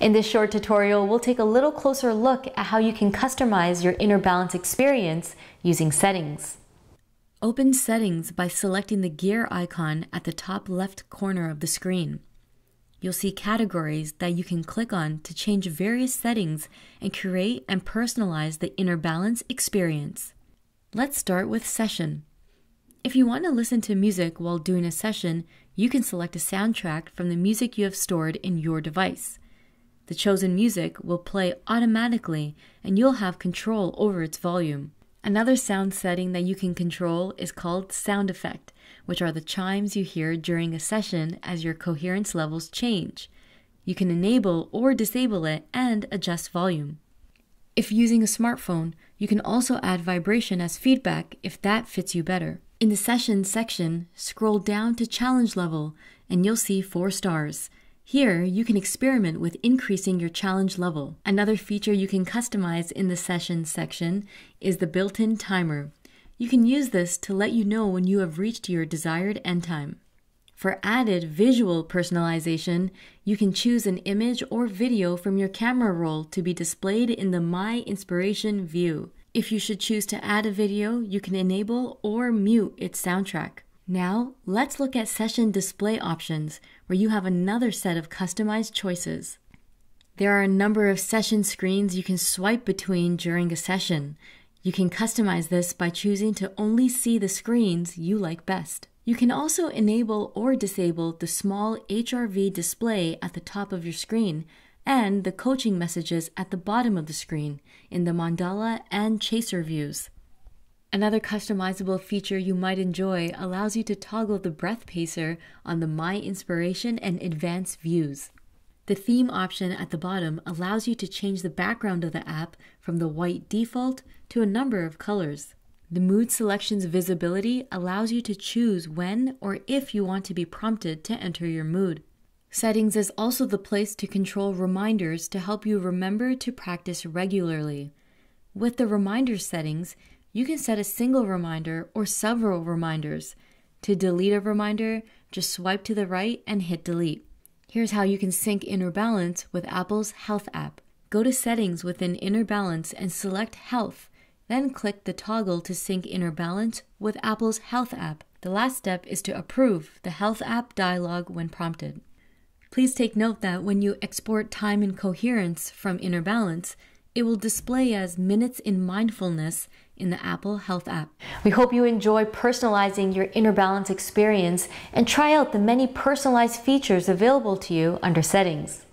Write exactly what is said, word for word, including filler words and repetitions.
In this short tutorial, we'll take a little closer look at how you can customize your Inner Balance experience using settings. Open Settings by selecting the gear icon at the top left corner of the screen. You'll see categories that you can click on to change various settings and create and personalize the Inner Balance experience. Let's start with Session. If you want to listen to music while doing a session, you can select a soundtrack from the music you have stored in your device. The chosen music will play automatically and you'll have control over its volume. Another sound setting that you can control is called sound effect, which are the chimes you hear during a session as your coherence levels change. You can enable or disable it and adjust volume. If using a smartphone, you can also add vibration as feedback if that fits you better. In the Session section, scroll down to Challenge Level and you'll see four stars. Here, you can experiment with increasing your challenge level. Another feature you can customize in the Session section is the built-in timer. You can use this to let you know when you have reached your desired end time. For added visual personalization, you can choose an image or video from your camera roll to be displayed in the My Inspiration view. If you should choose to add a video, you can enable or mute its soundtrack. Now, let's look at session display options, where you have another set of customized choices. There are a number of session screens you can swipe between during a session. You can customize this by choosing to only see the screens you like best. You can also enable or disable the small H R V display at the top of your screen and the coaching messages at the bottom of the screen in the mandala and chaser views. Another customizable feature you might enjoy allows you to toggle the breath pacer on the My Inspiration and Advanced views. The theme option at the bottom allows you to change the background of the app from the white default to a number of colors. The mood selection's visibility allows you to choose when or if you want to be prompted to enter your mood. Settings is also the place to control reminders to help you remember to practice regularly. With the reminder settings, you can set a single reminder or several reminders. To delete a reminder, just swipe to the right and hit delete. Here's how you can sync Inner Balance with Apple's Health app. Go to Settings within Inner Balance and select Health, then click the toggle to sync Inner Balance with Apple's Health app. The last step is to approve the Health app dialog when prompted. Please take note that when you export time and coherence from Inner Balance, it will display as minutes in mindfulness in the Apple Health app. We hope you enjoy personalizing your Inner Balance experience and try out the many personalized features available to you under settings.